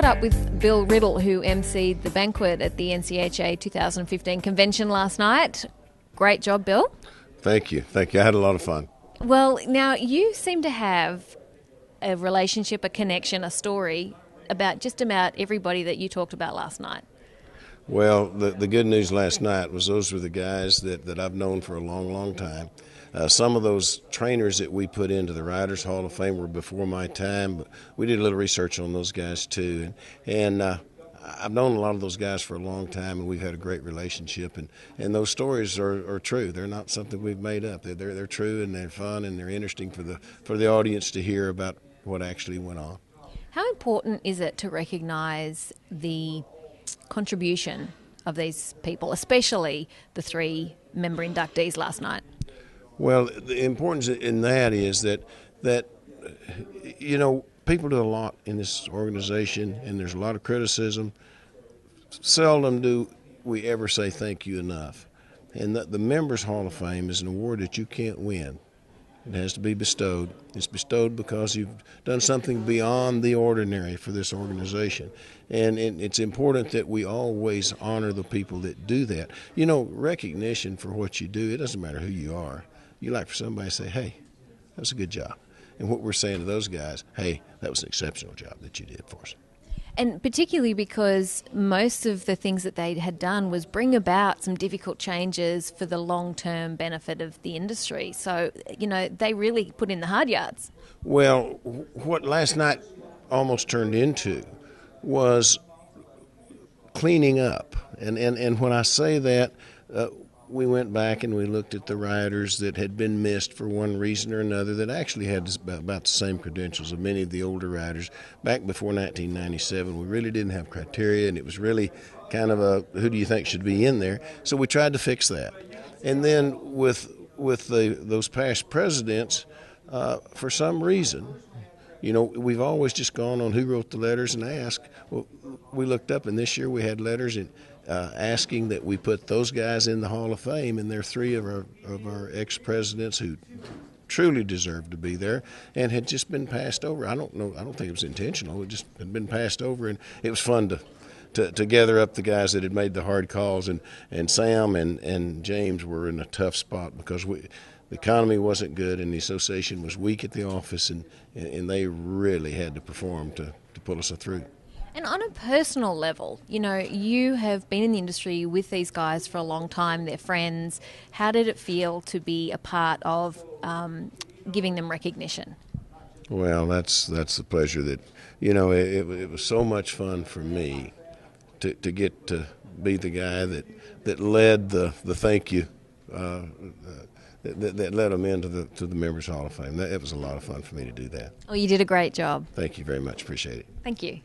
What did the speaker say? caught up with Bill Riddle, who emceed the banquet at the NCHA 2015 convention last night. Great job, Bill. Thank you. Thank you. I had a lot of fun. Well, now you seem to have a relationship, a connection, a story about just about everybody that you talked about last night. Well, the good news last night was those were the guys that I've known for a long, long time. Some of those trainers that we put into the Riders Hall of Fame were before my time, but we did a little research on those guys too. And I've known a lot of those guys for a long time, and we've had a great relationship. And those stories are true. They're not something we've made up. They're true, and they're fun, and they're interesting for the audience to hear about what actually went on. How important is it to recognize the contribution of these people, especially the three member inductees last night? Well, the importance in that is that you know, people do a lot in this organization, and there's a lot of criticism. Seldom do we ever say thank you enough. And the Members Hall of Fame is an award that you can't win. It has to be bestowed. It's bestowed because you've done something beyond the ordinary for this organization. And it's important that we always honor the people that do that. You know, recognition for what you do, it doesn't matter who you are. You like for somebody to say, hey, that was a good job. And what we're saying to those guys, hey, that was an exceptional job that you did for us. And particularly because most of the things that they had done was bring about some difficult changes for the long-term benefit of the industry. So, you know, they really put in the hard yards. Well, what last night almost turned into was cleaning up. And when I say that, we went back and we looked at the riders that had been missed for one reason or another that actually had about the same credentials of many of the older riders. Back before 1997, we really didn't have criteria, and it was really kind of a who do you think should be in there. So we tried to fix that. And then with those past presidents, for some reason, you know, we've always just gone on who wrote the letters and asked. Well, we looked up, and this year we had letters asking that we put those guys in the Hall of Fame, and they're three of our ex-presidents who truly deserved to be there and had just been passed over. I don't know. I don't think it was intentional. It just had been passed over, and it was fun to gather up the guys that had made the hard calls. And Sam and James were in a tough spot because the economy wasn't good, and the association was weak at the office, and they really had to perform to pull us through. And on a personal level, you know, you have been in the industry with these guys for a long time, they're friends. How did it feel to be a part of giving them recognition? Well, that's the pleasure that, you know, it was so much fun for me to get to be the guy that led the thank you. That led them into the Members Hall of Fame. It was a lot of fun for me to do that. Well, you did a great job. Thank you very much. Appreciate it. Thank you.